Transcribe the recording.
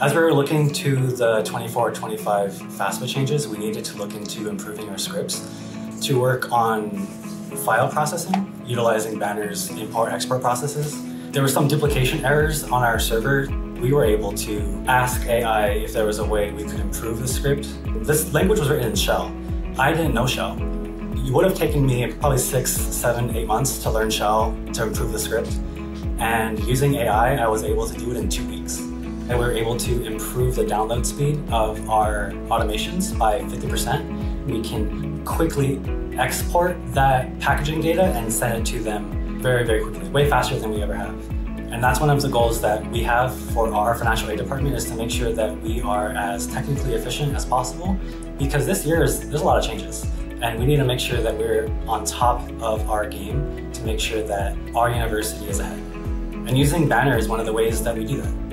As we were looking to the 24-25 FAFSA changes, we needed to look into improving our scripts to work on file processing, utilizing Banner's import-export processes. There were some duplication errors on our server. We were able to ask AI if there was a way we could improve the script. This language was written in shell. I didn't know shell. It would have taken me probably 6, 7, 8 months to learn shell to improve the script. And using AI, I was able to do it in 2 weeks. And we were able to improve the download speed of our automations by 50%. We can quickly export that packaging data and send it to them very, very quickly, way faster than we ever have. And that's one of the goals that we have for our financial aid department, is to make sure that we are as technically efficient as possible, because this year there's a lot of changes. And we need to make sure that we're on top of our game to make sure that our university is ahead. And using Banner is one of the ways that we do that.